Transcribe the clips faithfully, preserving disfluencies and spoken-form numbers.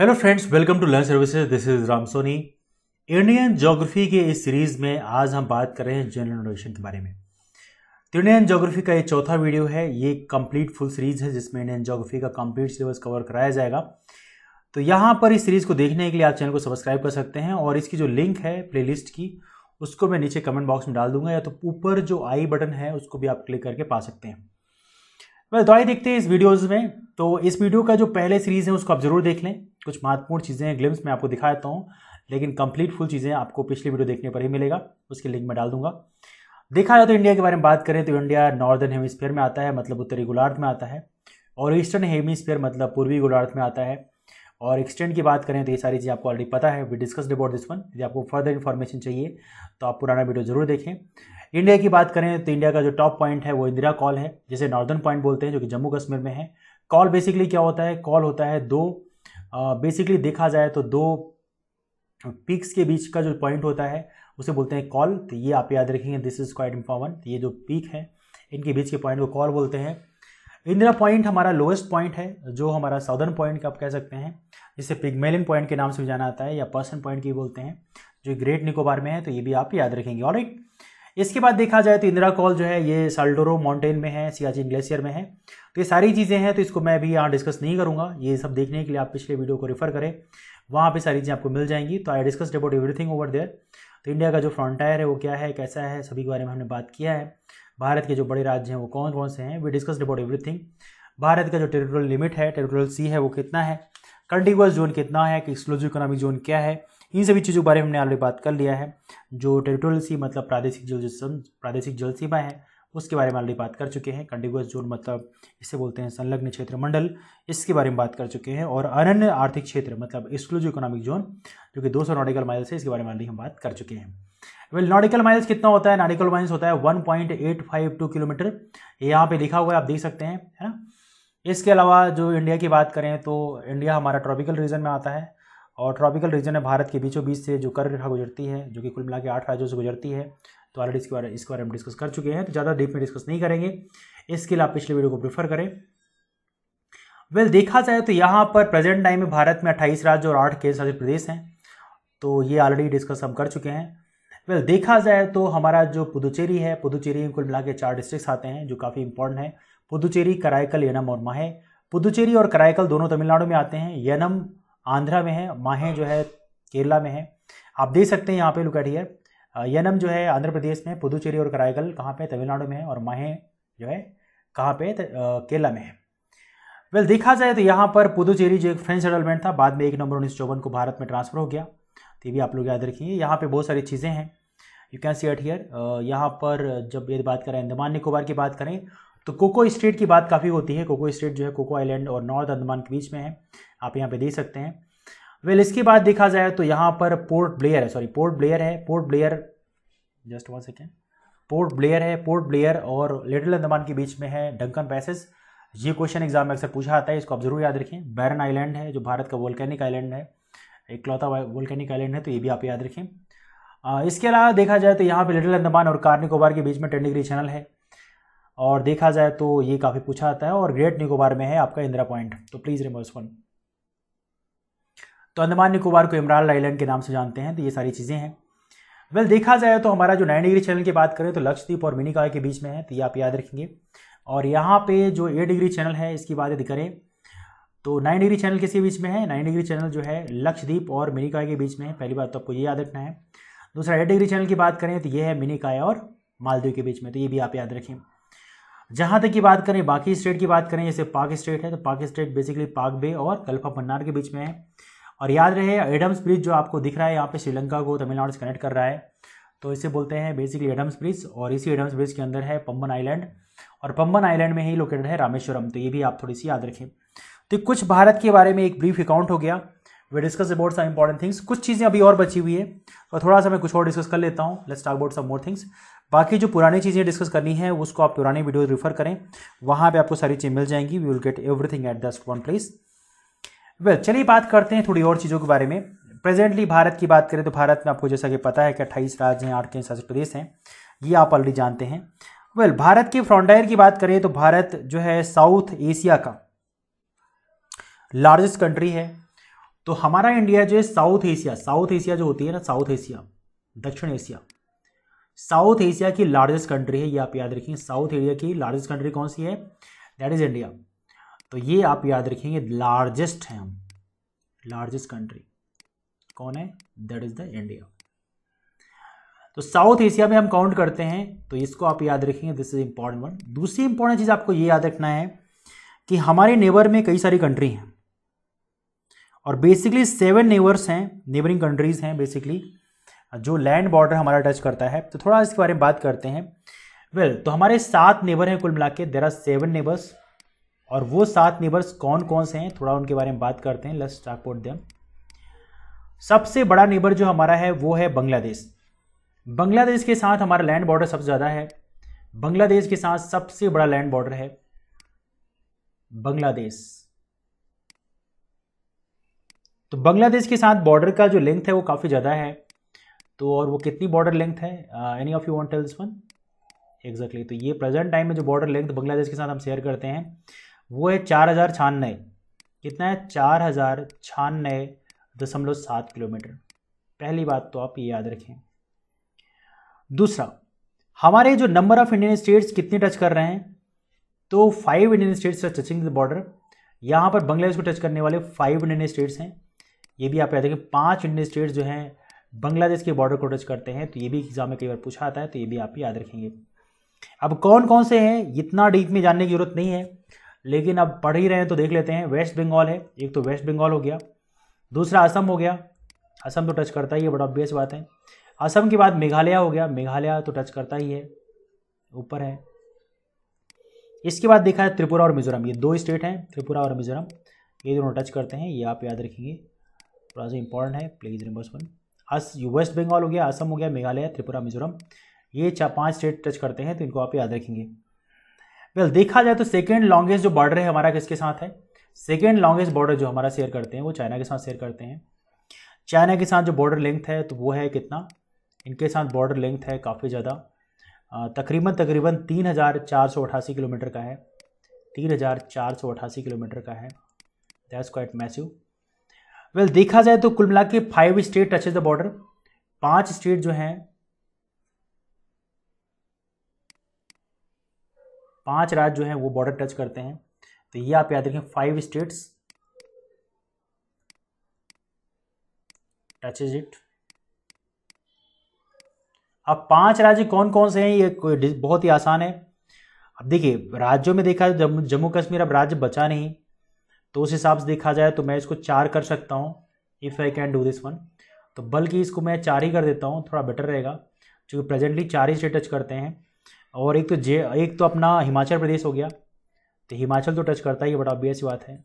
Hello friends, welcome to learn services. This is Ram Soni. Indian geography के इस series में आज हम बात कर रहे हैं जनरल नोशन के बारे में। तो इंडियन ज्योग्राफी का ये चौथा वीडियो है। ये कंप्लीट फुल सीरीज है जिसमें इंडियन ज्योग्राफी का कंप्लीट सिलेबस कवर कराया जाएगा। तो यहाँ पर इस सीरीज को देखने के लिए आप चैनल को सब्सक्राइब कर सकते हैं और इसकी जो लिंक है प्ले लिस्ट की उसको मैं नीचे कमेंट बॉक्स में डाल दूंगा, या तो ऊपर जो आई बटन है उसको भी आप क्लिक करके पा सकते हैं। वह तो आइए देखते हैं इस वीडियोज़ में। तो इस वीडियो का जो पहले सीरीज़ है उसको आप ज़रूर देख लें। कुछ महत्वपूर्ण चीज़ें हैं, ग्लिम्स में आपको दिखा देता हूँ, लेकिन कंप्लीट फुल चीज़ें आपको पिछले वीडियो देखने पर ही मिलेगा, उसकी लिंक मैं डाल दूंगा। देखा जाए तो इंडिया के बारे में बात करें तो इंडिया नॉर्दर्न हेमिस्फीयर में आता है, मतलब उत्तरी गोलार्ध में आता है, और ईस्टर्न हेमिस्फीयर मतलब पूर्वी गोलार्ध में आता है। और एक्सटेंड की बात करें तो ये सारी चीज़ आपको ऑलरेडी पता है। We discussed about this one. यदि आपको फर्दर इन्फॉर्मेशन चाहिए तो आप पुराना वीडियो जरूर देखें। इंडिया की बात करें तो इंडिया का जो टॉप पॉइंट है वो इंदिरा कॉल है, जिसे नॉर्दर्न पॉइंट बोलते हैं, जो कि जम्मू कश्मीर में है। कॉल बेसिकली क्या होता है? कॉल होता है दो बेसिकली uh, देखा जाए तो दो पीक्स के बीच का जो पॉइंट होता है उसे बोलते हैं कॉल। तो ये आप याद रखेंगे, दिस इज क्वाइट इम्पॉर्टेंट। ये जो पीक है इनके बीच के पॉइंट को कॉल बोलते हैं। इंदिरा पॉइंट हमारा लोएस्ट पॉइंट है, जो हमारा साउदर्न पॉइंट का आप कह सकते हैं, जिसे पिग्मेलियन पॉइंट के नाम से भी जाना आता है, या पर्सन पॉइंट की बोलते हैं, जो ग्रेट निकोबार में है। तो ये भी आप याद रखेंगे। ऑलराइट, इसके बाद देखा जाए तो इंदिरा कॉल जो है ये साल्डोरो माउंटेन में है, सियाचिन ग्लेशियर में है। तो ये सारी चीज़ें हैं, तो इसको मैं अभी यहाँ डिस्कस नहीं करूँगा। ये सब देखने के लिए आप पिछले वीडियो को रेफर करें, वहाँ पर सारी चीज़ें आपको मिल जाएंगी। तो I discussed about everything over there. तो इंडिया का जो फ्रंटियर है वो क्या है, कैसा है, सभी के बारे में हमने बात किया है। भारत के जो बड़े राज्य हैं वो कौन कौन से हैं, we discussed about everything. Bharat का जो टेरिटोरियल लिमिट है, टेरिटोरियल सी है, वो कितना है, कंटिगुअस जोन कितना है, कि एक्सक्लूसिव इकोनॉमिक जोन क्या है, इन सभी चीज़ों के बारे में हमने ऑलरेडी बात कर लिया है। जो टेरिटोरियल सी मतलब प्रादेशिक जल प्रादेशिक जल सीमा है उसके बारे में ऑलरेडी बात कर चुके हैं। कंटिगुअस जोन मतलब इसे बोलते हैं संलग्न क्षेत्र मंडल, इसके बारे में बात कर चुके हैं। और अनन्य आर्थिक क्षेत्र मतलब एक्सक्लूसिव इकोनॉमिक जोन, जो कि दो सौ नॉटिकल माइल्स है, इसके बारे में ऑलरेडी हम बात कर चुके हैं। वेल well, नॉटिकल माइल्स कितना होता है? नॉटिकल माइल्स होता है one point eight five two kilometre, यहाँ पे लिखा हुआ है, आप देख सकते हैं, है ना। इसके अलावा जो इंडिया की बात करें तो इंडिया हमारा ट्रॉपिकल रीजन में आता है, और ट्रॉपिकल रीजन है भारत के बीचों बीच से जो कर्क रेखा गुजरती है, जो कि कुल मिला के आठ राज्यों से गुजरती है। तो ऑलरेडी इसके बारे इसके बारे में डिस्कस कर चुके हैं, तो ज़्यादा डीप में डिस्कस नहीं करेंगे। इसके लिए आप पिछले वीडियो को प्रेफर करें। वेल well, देखा जाए तो यहाँ पर प्रेजेंट टाइम में भारत में अट्ठाईस राज्य और आठ केंद्र शासित प्रदेश हैं, तो ये ऑलरेडी डिस्कस हम कर चुके हैं। वेल well, देखा जाए तो हमारा जो पुदुचेरी है, पुदुचेरी में कुल मिला के चार डिस्ट्रिक्ट्स आते हैं जो काफ़ी इंपॉर्टेंट है। पुदुचेरी, कराईकल, येनम और माहे। पुदुचेरी और कराईकल दोनों तमिलनाडु में आते हैं, येनम आंध्रा में है, माहे जो है केरला में है। आप देख सकते हैं यहाँ पे, लुक एट हियर, येनम जो है आंध्र प्रदेश में, पुदुचेरी और कराईकल कहाँ पे? तमिलनाडु में है, और माहे जो है कहाँ पे? केरला में है। वेल well, देखा जाए तो यहाँ पर पुदुचेरी जो एक फ्रेंच सेटलमेंट था, बाद में एक नंबर उन्नीस सौ चौवन को भारत में ट्रांसफर हो गया। तो ये भी आप लोग याद रखिए। यहाँ पे बहुत सारी चीज़ें हैं, you can see it here. यहाँ पर जब ये बात करें अंडमान निकोबार की बात करें तो कोको स्टेट की बात काफ़ी होती है। कोको स्टेट जो है कोको आइलैंड और नॉर्थ अंडमान के बीच में है, आप यहाँ पे देख सकते हैं। वेल well, इसके बाद देखा जाए तो यहाँ पर पोर्ट ब्लेयर है, सॉरी पोर्ट ब्लेयर है, port Blair just one second port Blair है। पोर्ट ब्लेयर और लिटिल अंडमान के बीच में है डंकन पैसेज। ये क्वेश्चन एग्जाम में अक्सर पूछा आता है, इसको आप जरूर याद रखें। बैरन आइलैंड है जो भारत का वोल्केनिक आइलैंड है, एक लौता वोल्केनिक आइलैंड है, तो ये भी आप याद रखें। आ, इसके अलावा देखा जाए तो यहाँ पे लिटिल अंडमान और कार निकोबार के बीच में टेन डिग्री चैनल है, और देखा जाए तो ये काफ़ी पूछा आता है। और ग्रेट निकोबार में है आपका इंदिरा पॉइंट, तो प्लीज़ रिमेंबर्स वन। तो अंडमान निकोबार को एमराल्ड आइलैंड के नाम से जानते हैं। तो ये सारी चीज़ें हैं। वेल देखा जाए तो हमारा जो नाइन डिग्री चैनल की बात करें तो लक्षद्वीप और मिनिकॉय के बीच में है, तो ये आप याद रखेंगे। और यहाँ पे जो एट डिग्री चैनल है इसकी बात यदि करें तो नाइन डिग्री चैनल किसके बीच में है? नाइन डिग्री चैनल जो है लक्षद्वीप और मिनिकॉय के बीच में है। पहली बात तो आपको ये याद रखना है। दूसरा, एट डिग्री चैनल की बात करें तो ये है मिनिकॉय और मालदीव के बीच में, तो ये भी आप याद रखें। जहाँ तक की बात करें बाकी स्टेट की बात करें, जैसे पाक स्टेट है, तो पाक स्टेट बेसिकली पाक बे और गल्फ ऑफ मन्नार के बीच में है। और याद रहे, एडम्स ब्रिज जो आपको दिख रहा है यहाँ पे श्रीलंका को तमिलनाडु से कनेक्ट कर रहा है, तो इसे बोलते हैं बेसिकली एडम्स ब्रिज। और इसी एडम्स ब्रिज के अंदर है पम्बन आइलैंड, और पम्बन आइलैंड में ही लोकेटेड है रामेश्वरम, तो ये भी आप थोड़ी सी याद रखें। तो कुछ भारत के बारे में एक ब्रीफ अकाउंट हो गया। We discuss about some important things. कुछ चीज़ें अभी और बची हुई है, और थोड़ा सा मैं कुछ और डिस्कस कर लेता हूँ। Let's talk about some more things. बाकी जो पुरानी चीज़ें डिस्कस करनी है उसको आप पुराने वीडियो रिफर करें, वहाँ पर आपको सारी चीज़ें मिल जाएंगी। We will get everything at that one place. Well well, चलिए बात करते हैं थोड़ी और चीज़ों के बारे में। प्रेजेंटली भारत की बात करें तो भारत में आपको जैसा कि पता है कि अट्ठाईस राज्य हैं, आठ केंद्र शासित प्रदेश हैं, ये आप ऑलरेडी जानते हैं। वेल well, भारत के फ्रंटियर की बात करें तो भारत जो है साउथ एशिया का लार्जेस्ट कंट्री है, तो हमारा इंडिया जो है साउथ एशिया, साउथ एशिया जो होती है ना, साउथ एशिया, दक्षिण एशिया, साउथ एशिया की लार्जेस्ट कंट्री है, ये आप याद रखेंगे। साउथ एशिया की लार्जेस्ट कंट्री कौन सी है? That is India. तो ये आप याद रखेंगे, लार्जेस्ट है हम, लार्जेस्ट कंट्री कौन है? That is the India. तो साउथ एशिया में हम काउंट करते हैं, तो इसको आप याद रखेंगे, दिस इज इंपॉर्टेंट वन। दूसरी इंपॉर्टेंट चीज आपको ये याद रखना है कि हमारे नेबर में कई सारी कंट्री हैं, और बेसिकली सेवन नेबर्स हैं, नेबरिंग कंट्रीज हैं बेसिकली, जो लैंड बॉर्डर हमारा टच करता है। तो थोड़ा इसके बारे में बात करते हैं। वेल well, तो हमारे सात नेबर हैं कुल मिला के, देयर आर सेवन नेबर्स, और वो सात नेबर्स कौन कौन से हैं, थोड़ा उनके बारे में बात करते हैं। Let's talk about them. सबसे बड़ा नेबर जो हमारा है वो है बांग्लादेश। बांग्लादेश के साथ हमारा लैंड बॉर्डर सबसे ज़्यादा है, बांग्लादेश के साथ सबसे बड़ा लैंड बॉर्डर है बांग्लादेश। तो बांग्लादेश के साथ बॉर्डर का जो लेंथ है वो काफ़ी ज़्यादा है। तो और वो कितनी बॉर्डर लेंथ है, any of you want tell this one? Exactly. तो ये प्रेजेंट टाइम में जो बॉर्डर लेंथ बांग्लादेश के साथ हम शेयर करते हैं वो है चार हज़ार छियानवे, कितना है? चार हज़ार छियानवे दशमलव सात किलोमीटर। पहली बात तो आप ये याद रखें। दूसरा, हमारे जो नंबर ऑफ इंडियन स्टेट्स कितने टच कर रहे हैं, तो five Indian states are touching the border. यहाँ पर बांग्लादेश को टच करने वाले फाइव इंडियन स्टेट्स हैं, ये भी आप याद रखें। पाँच इंडियन स्टेट्स जो हैं बांग्लादेश के बॉर्डर को टच करते हैं, तो ये भी एग्जाम में कई बार पूछा आता है, तो ये भी आप याद रखेंगे। अब कौन कौन से हैं, इतना डीप में जानने की जरूरत नहीं है, लेकिन अब पढ़ ही रहे हैं तो देख लेते हैं। वेस्ट बंगाल है, एक तो वेस्ट बंगाल हो गया, दूसरा असम हो गया, असम तो टच करता ही है, बड़ा ऑब्वियस बात है। असम के बाद मेघालय हो गया, मेघालय तो टच करता ही है, ऊपर है। इसके बाद देखा है त्रिपुरा और मिजोरम, ये दो स्टेट हैं, त्रिपुरा और मिजोरम, ये दोनों टच करते हैं, ये आप याद रखेंगे, थोड़ा सा इंपॉर्टेंट है, please numbers one. As west Bengal हो गया, असम हो गया, मेघालय, त्रिपुरा, मिजोरम, ये चार पांच स्टेट टच करते हैं, तो इनको आप याद रखेंगे। वेल, देखा जाए तो सेकेंड लॉन्गेस्ट जो बॉर्डर है हमारा किसके साथ है? सेकेंड लॉन्गेस्ट बॉर्डर जो हमारा शेयर करते हैं वो चाइना के साथ शेयर करते हैं। चाइना के साथ जो बॉर्डर लेंथ है तो वो है कितना, इनके साथ बॉर्डर लेंथ है काफ़ी ज़्यादा, तकरीबन तकरीबन तीन हज़ार चार सौ अट्ठासी किलोमीटर का है, तीन हज़ार चार सौ अट्ठासी किलोमीटर का है। That's quite massive. Well well, देखा जाए तो कुल मिला के five state touches the border, पांच स्टेट जो हैं, पांच राज्य जो हैं वो बॉर्डर टच करते हैं, तो ये आप याद रखें, फाइव स्टेट्स टचेज इट। अब पांच राज्य कौन कौन से हैं, ये बहुत ही आसान है। अब देखिए राज्यों में देखा जाए जम्मू कश्मीर अब राज्य बचा नहीं, तो उस हिसाब से देखा जाए तो मैं इसको चार कर सकता हूँ, if I can do this one, तो बल्कि इसको मैं चार ही कर देता हूँ, थोड़ा बेटर रहेगा, क्योंकि प्रेजेंटली चार ही स्टेट टच करते हैं। और एक तो जे एक तो अपना हिमाचल प्रदेश हो गया, तो हिमाचल तो टच करता ही, बड़ा ऑब्वियस बात है,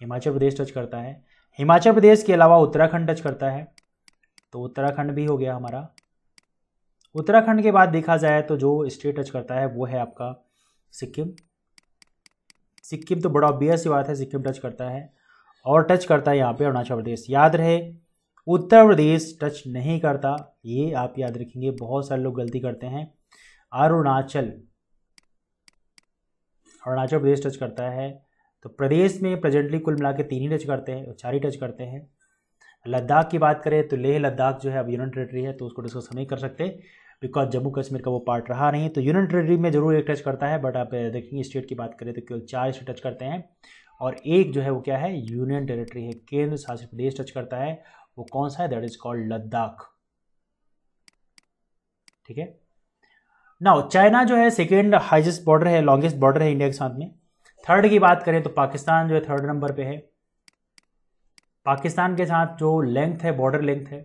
हिमाचल प्रदेश टच करता है। हिमाचल प्रदेश के अलावा उत्तराखंड टच करता है, तो उत्तराखंड भी हो गया हमारा। उत्तराखंड के बाद देखा जाए तो जो स्टेट टच करता है वो है आपका सिक्किम। सिक्किम तो बड़ा ऑब्वियस ही बात है, सिक्किम टच करता है, और टच करता है यहाँ पे अरुणाचल प्रदेश। याद रहे उत्तर प्रदेश टच नहीं करता, ये आप याद रखेंगे, बहुत सारे लोग गलती करते हैं। अरुणाचल अरुणाचल प्रदेश टच करता है, तो प्रदेश में प्रेजेंटली कुल मिला के तीन ही टच करते हैं, चार ही टच करते हैं। लद्दाख की बात करें तो लेह लद्दाख जो है अब यूनियन टेरेटरी है, तो उसको डिस्कस नहीं कर सकते, बिकॉज जम्मू कश्मीर का वो पार्ट रहा नहीं। तो यूनियन टेरेटरी में जरूर एक टच करता है, बट आप देखेंगे स्टेट की बात करें तो केवल चार स्टेट टच करते हैं, और एक जो है वो क्या है, यूनियन टेरेटरी है, केंद्र शासित प्रदेश टच करता है, वो कौन सा है? That is called Ladakh. ठीक है। नाउ चाइना जो है सेकेंड हाइएस्ट बॉर्डर है, लॉन्गेस्ट बॉर्डर है इंडिया के साथ में। थर्ड की बात करें तो पाकिस्तान जो है थर्ड नंबर पर है, पाकिस्तान के साथ जो लेंथ है, बॉर्डर लेंथ है,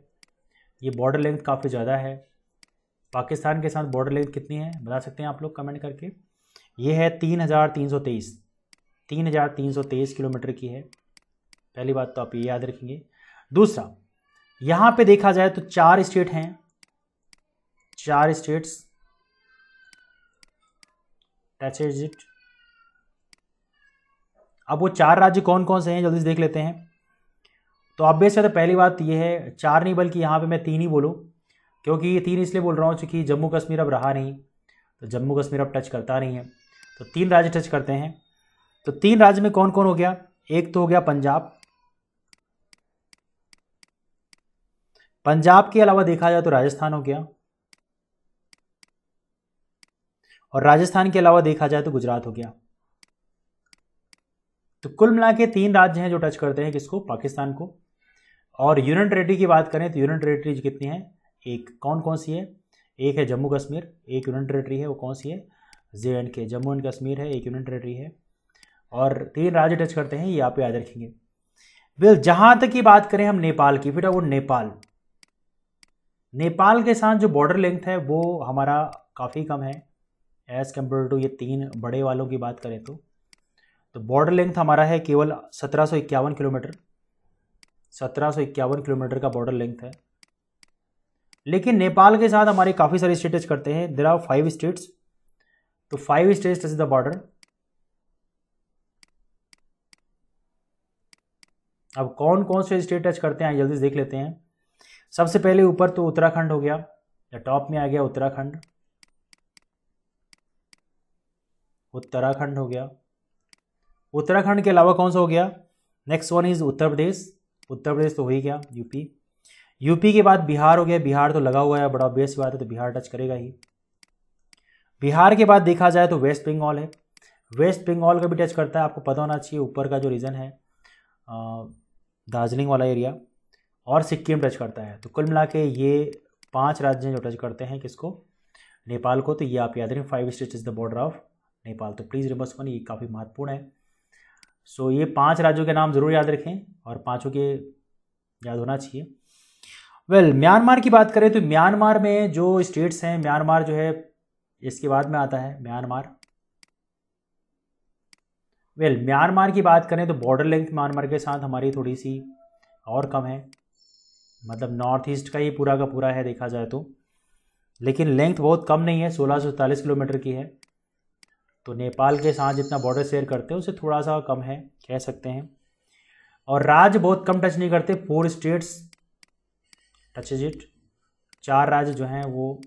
ये बॉर्डर लेंथ काफ़ी ज़्यादा है। पाकिस्तान के साथ बॉर्डर लेंथ कितनी है बता सकते हैं आप लोग कमेंट करके? ये है तीन हज़ार तीन सौ तेईस, तीन हज़ार तीन सौ तेईस किलोमीटर की है। पहली बात तो आप ये याद रखेंगे। दूसरा, यहाँ पे देखा जाए तो चार स्टेट हैं, चार स्टेट्स टचेज इट। अब वो चार राज्य कौन कौन से हैं जल्दी से देख लेते हैं। तो आप बेस है, तो पहली बात ये है, चार नहीं बल्कि यहाँ पे मैं तीन ही बोलूँ, क्योंकि ये तीन इसलिए बोल रहा हूँ क्योंकि जम्मू कश्मीर अब रहा नहीं, तो जम्मू कश्मीर अब टच करता नहीं है, तो तीन राज्य टच करते हैं। तो तीन राज्य में कौन कौन हो गया? एक तो हो गया पंजाब, पंजाब के अलावा देखा जाए तो राजस्थान हो गया, और राजस्थान के अलावा देखा जाए तो गुजरात हो गया। तो कुल मिला के तीन राज्य हैं जो टच करते हैं किसको, पाकिस्तान को। और यूनियन टेरेटरी की बात करें तो यूनियन टेरेटरीज कितनी हैं, एक, कौन कौन सी है, एक है जम्मू कश्मीर, एक यूनियन टेरेटरी है, वो कौन सी है, जे एंड के, जम्मू एंड कश्मीर है, एक यूनियन टेरेटरी है। और तीन राज्य टच करते हैं, ये आप याद रखेंगे। बिल जहां तक की बात करें हम नेपाल की, बेटा वो नेपाल, नेपाल के साथ जो बॉर्डर लेंथ है वो हमारा काफ़ी कम है एज कम्पेयर टू ये तीन बड़े वालों की बात करें तो। तो बॉर्डर लेंथ हमारा है केवल सत्रह सौ इक्यावन किलोमीटर, सत्रह सौ इक्यावन किलोमीटर का बॉर्डर लेंथ है। लेकिन नेपाल के साथ हमारे काफ़ी सारे स्टेट टच करते हैं, देयर आर फाइव स्टेट्स, तो five states touch the border. अब कौन कौन से स्टेट टच करते हैं जल्दी से देख लेते हैं। सबसे पहले ऊपर तो उत्तराखंड हो गया, या टॉप में आ गया उत्तराखंड, उत्तराखंड हो गया। उत्तराखंड के अलावा कौन सा हो गया, next one is Uttar Pradesh, Uttar Pradesh तो हो ही गया, यूपी, यूपी के बाद बिहार हो गया, बिहार तो लगा हुआ है, बड़ा ऑब्वियस बात है तो बिहार टच करेगा ही। बिहार के बाद देखा जाए तो वेस्ट बंगाल है, वेस्ट बंगाल का भी टच करता है, आपको पता होना चाहिए ऊपर का जो रीजन है दार्जिलिंग वाला एरिया, और सिक्किम टच करता है। तो कुल मिला के ये पांच राज्य जो टच करते हैं किसको, नेपाल को। तो ये आप याद रखें, five states is the border of Nepal. तो प्लीज़ रिमेंबर वन, ये काफ़ी महत्वपूर्ण है। सो so, ये पांच राज्यों के नाम ज़रूर याद रखें और पांचों के याद होना चाहिए। वेल well, म्यांमार की बात करें तो म्यांमार में जो स्टेट्स हैं, म्यांमार जो है इसके बाद में आता है म्यांमार। वेल well, म्यांमार की बात करें तो बॉर्डर लेंथ म्यांमार के साथ हमारी थोड़ी सी और कम है, मतलब नॉर्थ ईस्ट का ही पूरा का पूरा है देखा जाए तो, लेकिन लेंथ बहुत कम नहीं है, सोलह सौ सैंतालीस किलोमीटर की है। तो नेपाल के साथ जितना बॉर्डर शेयर करते हैं उससे थोड़ा सा कम है कह सकते हैं। और राज्य बहुत कम टच नहीं करते, फोर स्टेट्स टचेज इट, चार राज्य जो हैं वो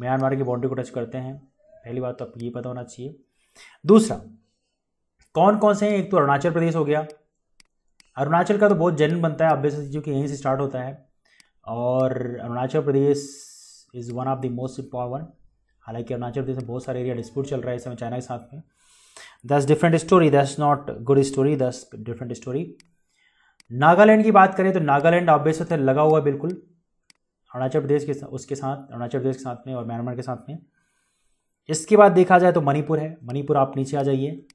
म्यांमार की बाउंड्री को टच करते हैं। पहली बात तो आपको ये पता होना चाहिए। दूसरा कौन कौन से हैं, एक तो अरुणाचल प्रदेश हो गया, अरुणाचल का तो बहुत जेन्युइन बनता है ऑब्वियसली क्योंकि यहीं से स्टार्ट होता है, और Arunachal Pradesh is one of the most important. हालांकि अरुणाचल प्रदेश में बहुत सारे एरिया डिस्प्यूट चल रहा है इस समय चाइना के साथ में, that's different story, that's not good story, that's different story. Nagaland की बात करें तो नागालैंड ऑब्वियसली लगा हुआ बिल्कुल अरुणाचल प्रदेश के उसके साथ, अरुणाचल प्रदेश के साथ में और म्यांमार के साथ में। इसके बाद देखा जाए तो मणिपुर है, मणिपुर आप नीचे आ जाइए,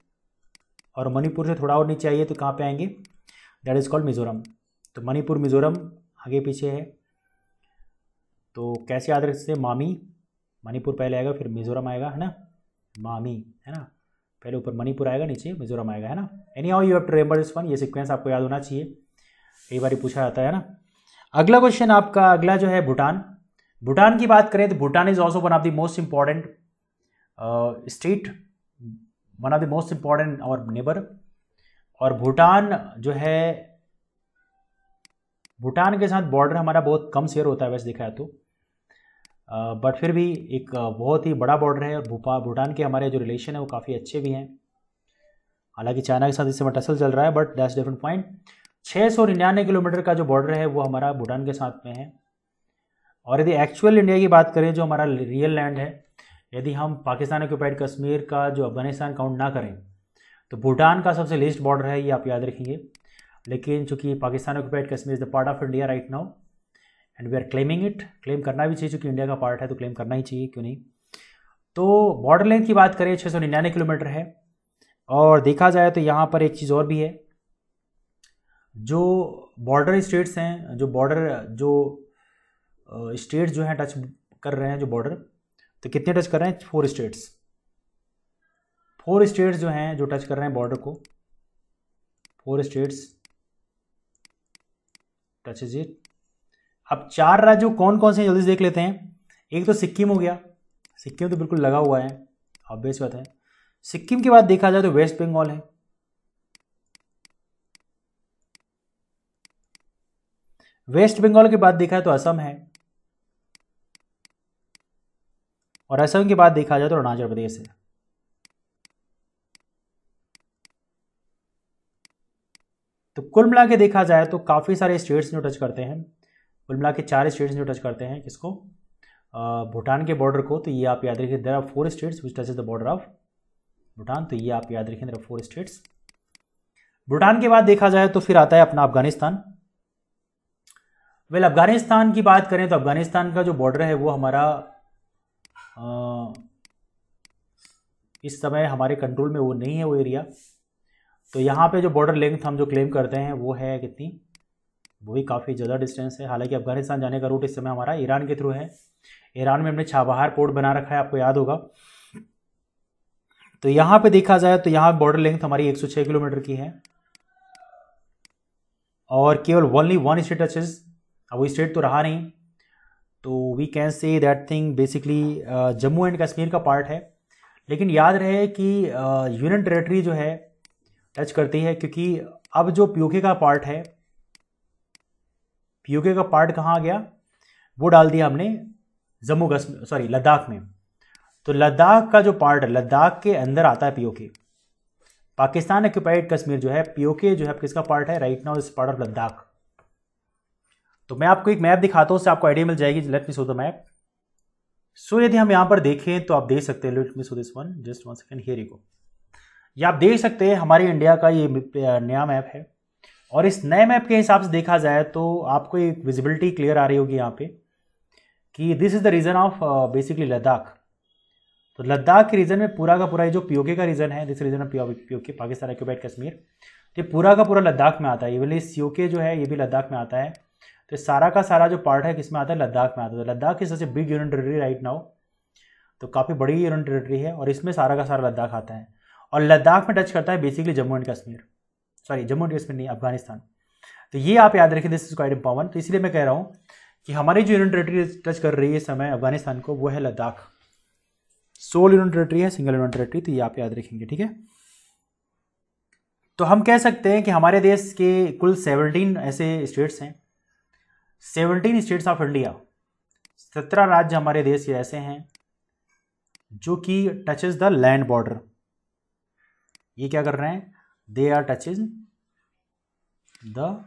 और मणिपुर से थोड़ा और नीचे आइए तो कहाँ पे आएंगे, दैट इज़ कॉल्ड मिज़ोरम। तो मणिपुर मिज़ोरम आगे पीछे है, तो कैसे याद रख सकते हैं, मामी, मणिपुर पहले आएगा फिर मिज़ोरम आएगा, है ना, मामी है ना, पहले ऊपर मणिपुर आएगा नीचे मिज़ोरम आएगा, है ना। Anyhow you have to remember this one, ये सीक्वेंस आपको याद होना चाहिए, कई बार पूछा जाता है ना। अगला क्वेश्चन आपका अगला जो है भूटान, भूटान की बात करें तो Bhutan is also one of the most important state, one of the most important our neighbour. और भूटान जो है, भूटान के साथ बॉर्डर हमारा बहुत कम शेयर होता है वैसे देखा है तो, बट फिर भी एक बहुत ही बड़ा बॉर्डर है, और भूपा भूटान के हमारे जो रिलेशन है वो काफ़ी अच्छे भी हैं। हालांकि चाइना के साथ इस समय टसल चल रहा है, बट दैट्स डिफरेंट पॉइंट। छः सौ निन्यानवे किलोमीटर का जो बॉर्डर है वो हमारा भूटान के साथ में है। और यदि एक्चुअल इंडिया की बात करें, जो हमारा रियल लैंड है, यदि हम पाकिस्तान ऑक्यूपाइड कश्मीर का जो अफगानिस्तान काउंट ना करें तो भूटान का सबसे लीस्ट बॉर्डर है, ये आप याद रखेंगे। लेकिन चूंकि Pakistan occupied Kashmir is the part of India right now and we are claiming it, claim करना भी चाहिए चूंकि इंडिया का पार्ट है तो क्लेम करना ही चाहिए, क्यों नहीं। तो बॉर्डर लेंथ की बात करें छः सौ निन्यानवे किलोमीटर है। और देखा जाए तो यहाँ पर एक चीज़ और भी है, जो बॉर्डर स्टेट्स हैं, जो बॉर्डर जो स्टेट्स जो हैं टच कर रहे हैं जो बॉर्डर, तो कितने टच कर रहे हैं, फोर स्टेट्स, फोर स्टेट्स जो हैं जो टच कर रहे हैं बॉर्डर को, four states touch is it. अब चार राज्य कौन कौन से हैं जल्दी से देख लेते हैं। एक तो सिक्किम हो गया, सिक्किम तो बिल्कुल लगा हुआ है ऑब्वियस बात है। सिक्किम के बाद देखा जाए तो वेस्ट बंगाल है, वेस्ट बंगाल के बाद देखा जाए तो असम है, और असम के बाद देखा जाए तो अरुणाचल प्रदेश है। तो कुल मिला के देखा जाए तो काफ़ी सारे स्टेट्स जो टच करते हैं कुल मिला के चार स्टेट्स जो टच करते हैं किसको, भूटान के बॉर्डर को। तो ये आप याद रखिए, there are four states which touches the border of Bhutan. तो ये आप याद रखें, there are four states. Bhutan के बाद देखा जाए तो फिर आता है अपना अफगानिस्तान। वेल well, अफगानिस्तान की बात करें तो अफगानिस्तान का जो बॉर्डर है वो हमारा आ, इस समय हमारे कंट्रोल में वो नहीं है वो एरिया। तो यहाँ पे जो बॉर्डर लेंथ हम जो क्लेम करते हैं वो है कितनी, वो भी काफ़ी ज़्यादा डिस्टेंस है। हालांकि अफगानिस्तान जाने का रूट इस समय हमारा ईरान के थ्रू है। ईरान में हमने छाबहार पोर्ट बना रखा है, आपको याद होगा। तो यहाँ पे देखा जाए तो यहाँ बॉर्डर लेंथ हमारी एक सौ छः किलोमीटर की है और केवल ओनली वन स्टेट टचेस। अब वो स्टेट तो रहा नहीं, तो we can say that thing basically Jammu and Kashmir का पार्ट है। लेकिन याद रहे कि यूनियन uh, टेरेटरी जो है टच करती है, क्योंकि अब जो पीओके का पार्ट है, पीओके का पार्ट कहाँ आ गया, वो डाल दिया हमने जम्मू कश्मीर सॉरी लद्दाख में। तो लद्दाख का जो पार्ट है, लद्दाख के अंदर आता है पीओके। पाकिस्तान ऑक्यूपाइड कश्मीर जो है, पीओके जो है किसका पार्ट है, right now is part of Ladakh. तो मैं आपको एक मैप दिखाता हूँ, उससे आपको आइडिया मिल जाएगी। Let me show the map. So यदि हम यहाँ पर देखें तो आप देख सकते हैं, let me show this one, just one second, here you go. ये आप देख सकते हैं हमारे इंडिया का ये नया मैप है। और इस नए मैप के हिसाब से देखा जाए तो आपको एक विजिबिलिटी क्लियर आ रही होगी यहाँ पे कि this is the region of basically Ladakh. तो लद्दाख के रीजन में पूरा का पूरा ये जो पीओके का रीजन है, this region of POK Pakistan occupied Kashmir, ये पूरा का पूरा लद्दाख में आता है। इवन इस सीओके जो है ये भी लद्दाख में आता है। तो सारा का सारा जो पार्ट है किसमें आता है, लद्दाख में आता है। तो Ladakh is such a big union territory right now. तो काफ़ी बड़ी यूनियन टेरेटरी है और इसमें सारा का सारा लद्दाख आता है। और लद्दाख में टच करता है basically Jammu and Kashmir, sorry Jammu and Kashmir नहीं, अफगानिस्तान। तो ये आप याद रखें, दिस इज क्वाइट इंपॉर्टेंट। तो इसलिए मैं कह रहा हूँ कि हमारी जो यूनियन टेरेटरी टच कर रही है इस समय अफगानिस्तान को, वो है लद्दाख। सोल यूनियन टेरेटरी है, सिंगल यूनियन टेरेटरी। तो ये आप याद रखेंगे, ठीक है। तो हम कह सकते हैं कि हमारे देश के कुल सेवनटीन ऐसे स्टेट्स हैं, सेवनटीन स्टेट्स ऑफ इंडिया। सत्रह राज्य हमारे देश के ऐसे हैं जो कि टचेस द लैंड बॉर्डर। ये क्या कर रहे हैं, they are touches the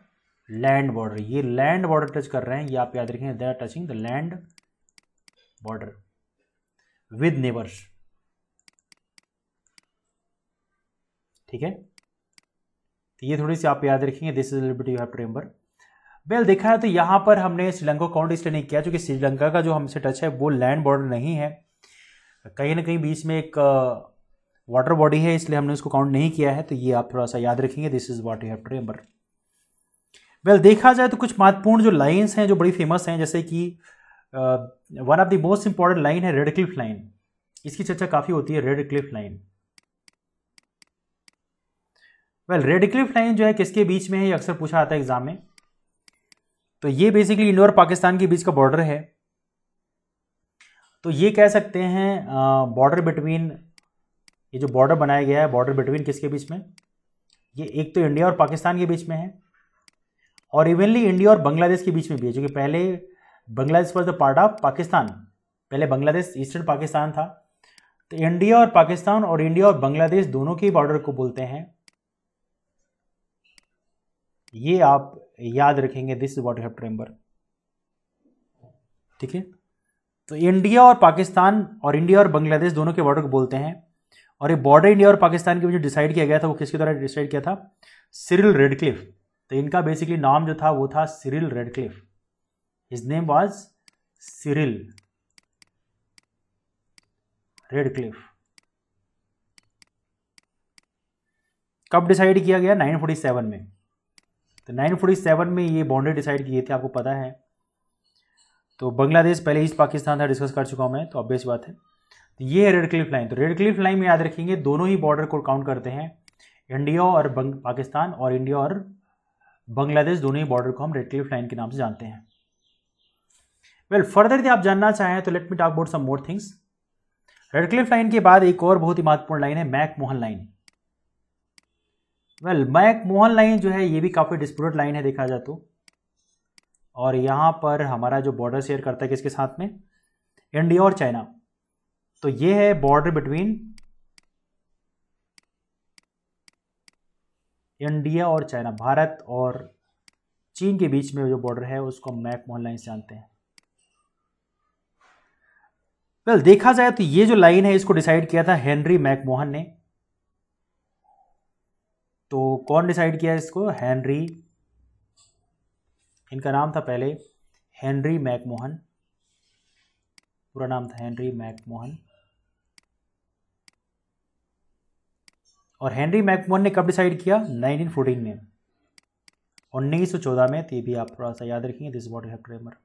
land border. ये लैंड बॉर्डर टच कर रहे हैं, ये आप याद रखेंगे, they are touching the land border with neighbours, ठीक है। तो ये थोड़ी सी आप याद रखेंगे, this is liberty you have to remember. Well well, देखा है तो यहाँ पर हमने श्रीलंका को काउंट इसलिए नहीं किया क्योंकि श्रीलंका का जो हमसे टच है वो लैंड बॉर्डर नहीं है, कहीं ना कहीं बीच में एक वाटर बॉडी है, इसलिए हमने उसको काउंट नहीं किया है। तो ये आप थोड़ा सा याद रखेंगे, this is what you have to remember. Well देखा जाए तो कुछ महत्वपूर्ण जो लाइन्स हैं जो बड़ी फेमस हैं, जैसे कि one of the most important line है रेडक्लिफ लाइन। इसकी चर्चा काफ़ी होती है, Radcliffe line. Well Radcliffe line जो है किसके बीच में है, ये अक्सर पूछा जाता है एग्जाम में। तो ये बेसिकली इंडिया और पाकिस्तान के बीच का बॉर्डर है। तो ये कह सकते हैं बॉर्डर बिटवीन, ये जो बॉर्डर बनाया गया है, बॉर्डर बिटवीन किसके बीच में, ये एक तो इंडिया और पाकिस्तान के बीच में है और इवनली इंडिया और बांग्लादेश के बीच में भी है, जो कि पहले Bangladesh was the part of Pakistan. पहले बांग्लादेश ईस्टर्न पाकिस्तान था। तो इंडिया और पाकिस्तान और इंडिया और बांग्लादेश दोनों के बॉर्डर को बोलते हैं, ये आप याद रखेंगे, this is what you have to remember, ठीक है। तो इंडिया और पाकिस्तान और इंडिया और बांग्लादेश दोनों के बॉर्डर को बोलते हैं और ये बॉर्डर इंडिया और पाकिस्तान के बीच डिसाइड किया गया था वो किसके द्वारा डिसाइड किया था, सिरिल रेडक्लिफ। तो इनका बेसिकली नाम जो था वो था Cyril Radcliffe, his name was Cyril Radcliffe. कब डिसाइड किया गया, नाइन फोर्टी सेवन में। तो नाइन फोर्टी सेवन में ये बाउंड्री डिसाइड किए थे, आपको पता है। तो बांग्लादेश पहले ईस्ट पाकिस्तान था, डिस्कस कर चुका हूँ मैं, तो ऑब्वियस बात है। तो ये है रेडक्लिफ लाइन। तो रेडक्लिफ लाइन में याद रखेंगे दोनों ही बॉर्डर को काउंट करते हैं, इंडिया और पाकिस्तान और इंडिया और बांग्लादेश दोनों ही बॉर्डर को हम रेडक्लिफ लाइन के नाम से जानते हैं। वेल फर्दर यदि आप जानना चाहें तो let me talk about some more things. Radcliffe line के बाद एक और बहुत ही महत्वपूर्ण लाइन है, McMahon line. Well well, McMahon line जो है ये भी काफ़ी डिस्प्यूटेड लाइन है देखा जाए तो, और यहाँ पर हमारा जो बॉर्डर शेयर करता है किसके साथ में, इंडिया और चाइना। तो ये है बॉर्डर बिटवीन इंडिया और चाइना, भारत और चीन के बीच में जो बॉर्डर है उसको मैकमोहन लाइन जानते हैं। वेल देखा जाए तो ये जो लाइन है इसको डिसाइड किया था हेनरी मैकमोहन ने। तो कौन डिसाइड किया इसको? हेनरी, इनका नाम था पहले हेनरी मैकमोहन, पूरा नाम था हेनरी मैकमोहन। और हेनरी मैकमोहन ने कब डिसाइड किया? नाइनटीन फोर्टीन में, उन्नीस सौ चौदह में। तो ये भी आप थोड़ा सा याद रखेंगे, this is what you have to remember,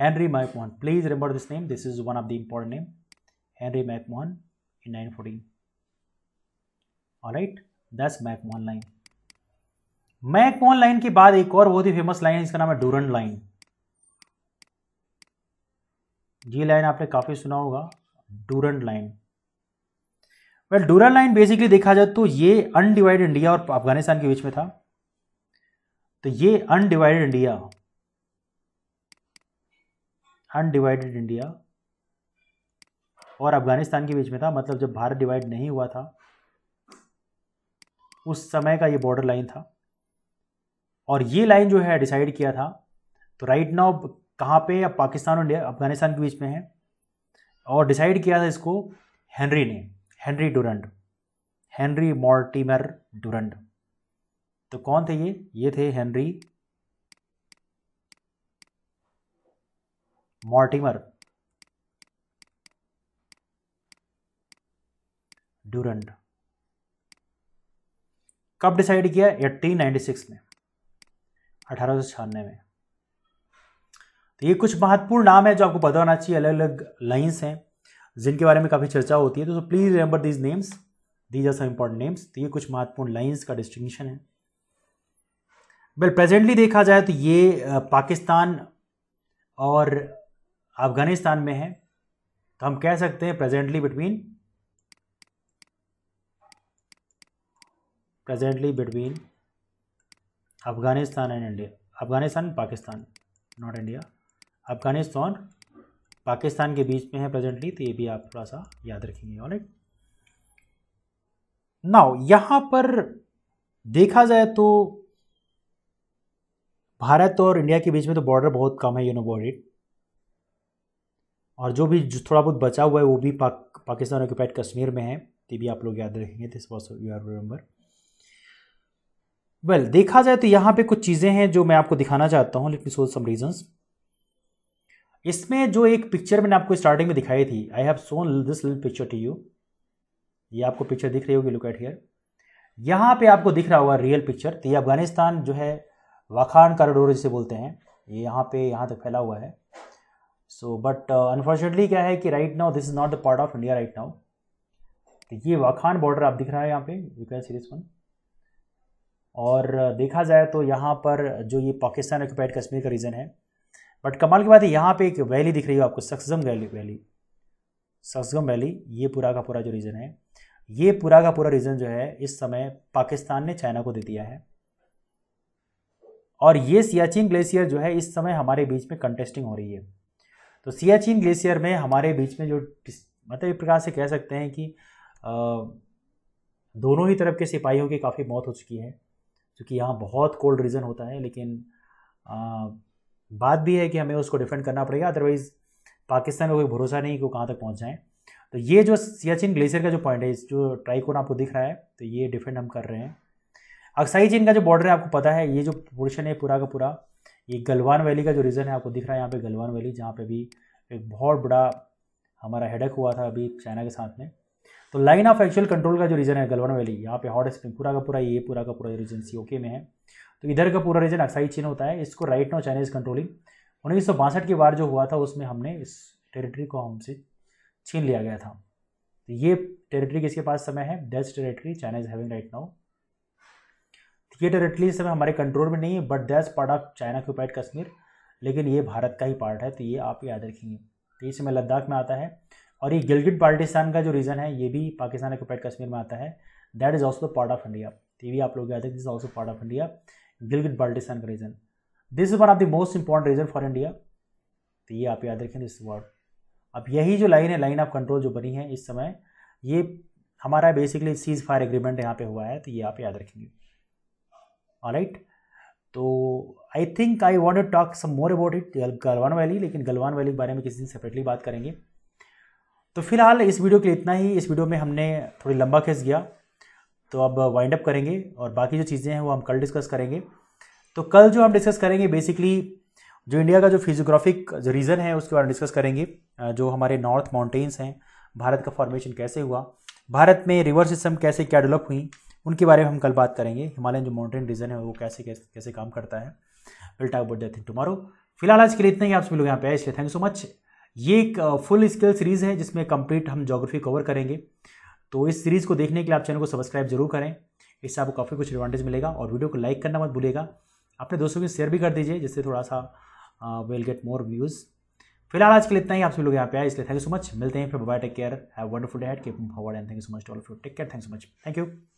Henry McMahon. Please remember this name, this is one of the important name, Henry McMahon in nineteen fourteen. Alright, that's McMahon line. McMahon line के बाद एक और बहुत ही famous line है, इसका नाम है Durand line. ये लाइन आपने काफी सुना होगा, Durand line. Well Durand line basically देखा जाए तो ये अनडिवाइडेड इंडिया और अफगानिस्तान के बीच में था। तो ये अनडिवाइडेड इंडिया, अनडिवाइडेड इंडिया और अफगानिस्तान के बीच में था, मतलब जब भारत डिवाइड नहीं हुआ था उस समय का ये बॉर्डर लाइन था। और ये लाइन जो है डिसाइड किया था। तो राइट नाउ कहाँ पे? अब पाकिस्तान और इंडिया अफगानिस्तान के बीच में है। और डिसाइड किया था इसको हेनरी ने, Henry Durand, Henry Mortimer Durand. तो कौन थे ये? ये थे हेनरी मॉर्टिमर डूरंड। कब डिसाइड किया? अठारह सौ छियानवे में, अठारह सौ छियानवे में। तो ये कुछ महत्वपूर्ण नाम है जो आपको पता होना चाहिए, अलग अलग लाइन्स हैं जिनके बारे में काफ़ी चर्चा होती है। तो please remember these names, these are some important names. तो ये कुछ महत्वपूर्ण लाइंस का डिस्टिंक्शन है। वेल प्रेजेंटली देखा जाए तो ये पाकिस्तान और अफगानिस्तान में है। तो हम कह सकते हैं presently between, presently between Afghanistan and India, Afghanistan Pakistan, not India, Afghanistan Pakistan के बीच में है प्रेजेंटली। तो ये भी आप थोड़ा सा याद रखेंगे। ऑलराइट, नाउ यहाँ पर देखा जाए तो भारत और इंडिया के बीच में तो बॉर्डर बहुत कम है, यू नो अबाउट इट। और जो भी जो थोड़ा बहुत बचा हुआ है वो भी पाक, पाकिस्तान ऑक्यूपाइड कश्मीर में है। तो ये भी आप लोग याद रखेंगे, this was you are remember. Well देखा जाए तो यहाँ पे कुछ चीज़ें हैं जो मैं आपको दिखाना चाहता हूँ, let me show some regions. इसमें जो एक पिक्चर मैंने आपको स्टार्टिंग में दिखाई थी, I have shown this little picture to you, ये आपको पिक्चर दिख रही होगी, लुक एट हियर। यहाँ पे आपको दिख रहा होगा रियल पिक्चर। तो ये अफगानिस्तान जो है वाखान कॉरिडोर जिसे बोलते हैं, ये यहाँ पे यहाँ तक फैला हुआ है। सो बट अनफॉर्चुनेटली क्या है कि right now this is not the part of India right now. तो ये वाखान बॉर्डर आप दिख रहा है यहाँ पे, you can see this one. और देखा जाए तो यहाँ पर जो ये पाकिस्तान ऑक्यूपाइड कश्मीर का रीजन है, बट कमाल की बात है यहाँ पे एक वैली दिख रही हो आपको, Shaksgam valley, valley Shaksgam valley. ये पूरा का पूरा जो रीजन है, ये पूरा का पूरा रीजन जो है इस समय पाकिस्तान ने चाइना को दे दिया है। और ये सियाचिन ग्लेशियर जो है इस समय हमारे बीच में कंटेस्टिंग हो रही है। तो सियाचिन ग्लेशियर में हमारे बीच में जो, मतलब एक प्रकार से कह सकते हैं कि आ, दोनों ही तरफ के सिपाहियों की काफ़ी मौत हो चुकी है, क्योंकि यहाँ बहुत कोल्ड रीजन होता है। लेकिन आ, बात भी है कि हमें उसको डिफेंड करना पड़ेगा, अदरवाइज़ पाकिस्तान को कोई भरोसा नहीं कि वो कहाँ तक पहुँच जाएँ। तो ये जो सियाचिन ग्लेशियर का जो पॉइंट है, इस जो ट्राइकोन आपको दिख रहा है, तो ये डिफेंड हम कर रहे हैं। अक्साई चीन का जो बॉर्डर है आपको पता है, ये जो पोर्शन है पूरा का पूरा, ये गलवान वैली का जो रीजन है आपको दिख रहा है यहाँ पे, गलवान वैली, जहाँ पे भी एक बहुत बड़ा हमारा हेडेक हुआ था अभी चाइना के साथ में। तो लाइन ऑफ एक्चुअल कंट्रोल का जो रीजन है गलवान वैली, यहाँ पे हॉट स्प्रिंग पूरा का पूरा, ये पूरा का पूरा रीजन सी ओके में है। तो इधर का पूरा रीजन अक्साई चीन होता है, इसको राइट नाउ चाइनीज कंट्रोलिंग। उन्नीस सौ बासठ की बार जो हुआ था उसमें हमने इस टेरिटरी को हमसे छीन लिया गया था। तो ये टेरिटरी किसके पास समय है? That's territory China is having right now. ये टेरिटरी इस समय हमारे कंट्रोल में नहीं है, but that's part of China occupied Kashmir, लेकिन ये भारत का ही पार्ट है। तो ये आप याद रखेंगे। तो इस समय लद्दाख में आता है। और ये गिलगिट बाल्टिस्तान का जो रीजन है ये भी पाकिस्तान ऑक्यूपाइड कश्मीर में आता है, that is also part of India. तो ये भी आप लोग याद रखें, this is also part of India, Gilgit Baltistan का region. This is one of the most important region for India. तो ये आप याद रखें दिस वर्ड। अब यही जो लाइन है, लाइन ऑफ कंट्रोल जो बनी है इस समय, ये हमारा बेसिकली सीज फायर एग्रीमेंट यहाँ पे हुआ है। तो ये आप याद रखेंगे। ऑलराइट, तो I think I want to talk some more about it Galwan valley, लेकिन गलवान वैली के बारे में किसी दिन सेपरेटली बात करेंगे। तो फिलहाल इस वीडियो के लिए इतना ही। इस वीडियो में हमने थोड़ी लंबा खींच गया, तो अब वाइंड अप करेंगे और बाकी जो चीज़ें हैं वो हम कल डिस्कस करेंगे। तो कल जो हम डिस्कस करेंगे बेसिकली जो इंडिया का जो फिजियोग्राफिक जो रीज़न है उसके बारे में डिस्कस करेंगे, जो हमारे नॉर्थ माउंटेन्स हैं, भारत का फॉर्मेशन कैसे हुआ, भारत में रिवर सिस्टम कैसे क्या डेवलप हुई, उनके बारे में हम कल बात करेंगे। हिमालयन जो माउंटेन रीजन है वो कैसे कैसे कैसे काम करता है, will talk about that thing tomorrow. फिलहाल आज के लिए इतना ही। आप सभी लोग यहाँ पे आए इसलिए थैंक यू सो मच। ये एक फुल स्केल सीरीज़ है जिसमें कंप्लीट हम ज्योग्राफी कवर करेंगे, तो इस सीरीज़ को देखने के लिए आप चैनल को सब्सक्राइब जरूर करें, इससे आपको काफ़ी कुछ एडवांटेज मिलेगा। और वीडियो को लाइक करना मत भूलिएगा, अपने दोस्तों को शेयर भी कर दीजिए जिससे थोड़ा सा विल गेट मोर व्यूज़। फिलहाल आज के लिए इतना ही। आप सभी लोग यहाँ पे आए इसलिए थैंक यू सो मच। मिलते हैं फिर, bye, take care, have wonderful day, keep forward and thank you so much to all of you. Take care, thank so much, thank you.